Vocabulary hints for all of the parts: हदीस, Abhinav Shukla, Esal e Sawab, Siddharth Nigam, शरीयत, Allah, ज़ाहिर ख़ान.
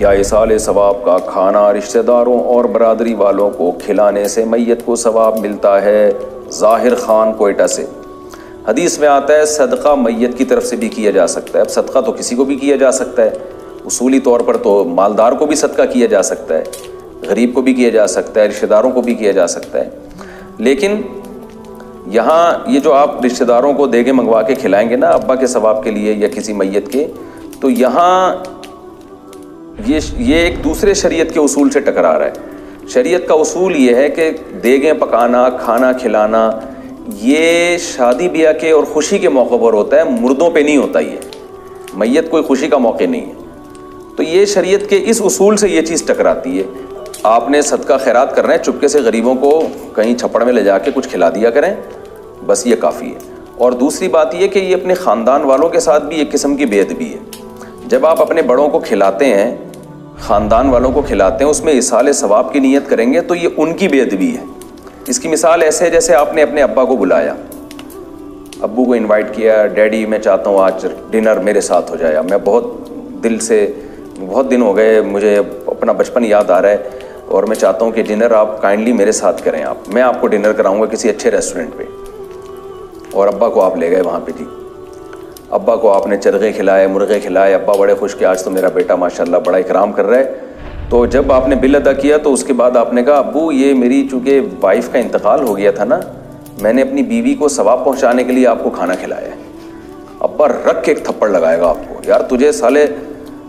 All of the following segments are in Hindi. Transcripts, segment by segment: क्या इसाल सवाब का खाना रिश्तेदारों और बरादरी वालों को खिलाने से मैयत को सवाब मिलता है? ज़ाहिर ख़ान कोयटा से। हदीस में आता है सदका मैयत की तरफ से भी किया जा सकता है। अब सदका तो किसी को भी किया जा सकता है, उसूली तौर पर तो मालदार को भी सदका किया जा सकता है, गरीब को भी किया जा सकता है, रिश्तेदारों को भी किया जा सकता है। लेकिन यहाँ ये जो आप रिश्तेदारों को देगे मंगवा के खिलाएंगे ना अब्बा के सवाब के लिए या किसी मैयत के, तो यहाँ ये एक दूसरे शरीयत के उसूल से टकरा रहा है। शरीयत का उसूल ये है कि देगें पकाना, खाना खिलाना, ये शादी ब्याह के और ख़ुशी के मौक़ों पर होता है, मुर्दों पे नहीं होता। ये मैयत कोई खुशी का मौके नहीं है। तो ये शरीयत के इस उसूल से ये चीज़ टकराती है। आपने सदका खैरात करना है, चुपके से गरीबों को कहीं छप्पड़ में ले जाके कुछ खिला दिया करें, बस ये काफ़ी है। और दूसरी बात ये कि ये अपने ख़ानदान वालों के साथ भी एक किस्म की बेअदबी है। जब आप अपने बड़ों को खिलाते हैं, ख़ानदान वालों को खिलाते हैं, उसमें इसाले सवाब की नीयत करेंगे तो ये उनकी बेअदबी है। इसकी मिसाल ऐसे है जैसे आपने अपने अब्बा को बुलाया, अब्बू को इन्वाइट किया, डैडी मैं चाहता हूँ आज डिनर मेरे साथ हो जाए, मैं बहुत दिल से, बहुत दिन हो गए मुझे अपना बचपन याद आ रहा है और मैं चाहता हूँ कि डिनर आप काइंडली मेरे साथ करें, आप, मैं आपको डिनर कराऊंगा किसी अच्छे रेस्टोरेंट पे। और अब्बा को आप ले गए वहाँ पे जी, अब्बा को आपने चरगे खिलाए, मुर्गे खिलाए, अब्बा बड़े खुश कि आज तो मेरा बेटा माशाल्लाह बड़ा इकराम कर रहा है। तो जब आपने बिल अदा किया तो उसके बाद आपने कहा अब्बू ये मेरी चूँकि वाइफ का इंतकाल हो गया था ना, मैंने अपनी बीवी को सवाब पहुँचाने के लिए आपको खाना खिलाया है। अब्बा रख के एक थप्पड़ लगाएगा आपको, यार तुझे साले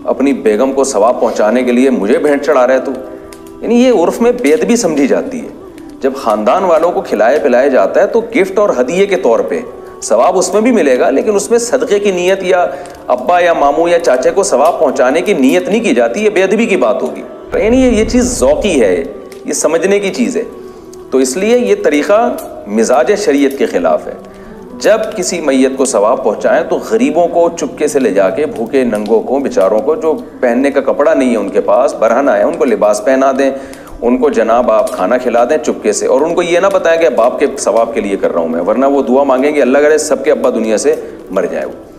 अपनी बेगम को सवाब पहुँचाने के लिए मुझे भेंट चढ़ा रहा है तू। यानी ये उर्फ में बेअदबी समझी जाती है। जब ख़ानदान वालों को खिलाए पिलाया जाता है तो गिफ्ट और हदिये के तौर पे सवाब उसमें भी मिलेगा, लेकिन उसमें सदक़े की नीयत या अब्बा या मामू या चाचे को सवाब पहुंचाने की नीयत नहीं की जाती, ये बेअदबी की बात होगी। यानी ये चीज़ ज़ौक़ी है, ये समझने की चीज़ है। तो इसलिए ये तरीक़ा मिजाज शरीयत के ख़िलाफ़ है। जब किसी मैयत को सवाब पहुँचाएँ तो गरीबों को चुपके से ले जाके, भूखे नंगों को, बेचारों को, जो पहनने का कपड़ा नहीं है उनके पास, बरहना है, उनको लिबास पहना दें, उनको जनाब आप खाना खिला दें चुपके से। और उनको ये ना बताएं कि बाप के सवाब के लिए कर रहा हूँ मैं, वरना वो दुआ मांगेंगे अल्लाह करे सबके अब्बा दुनिया से मर जाए।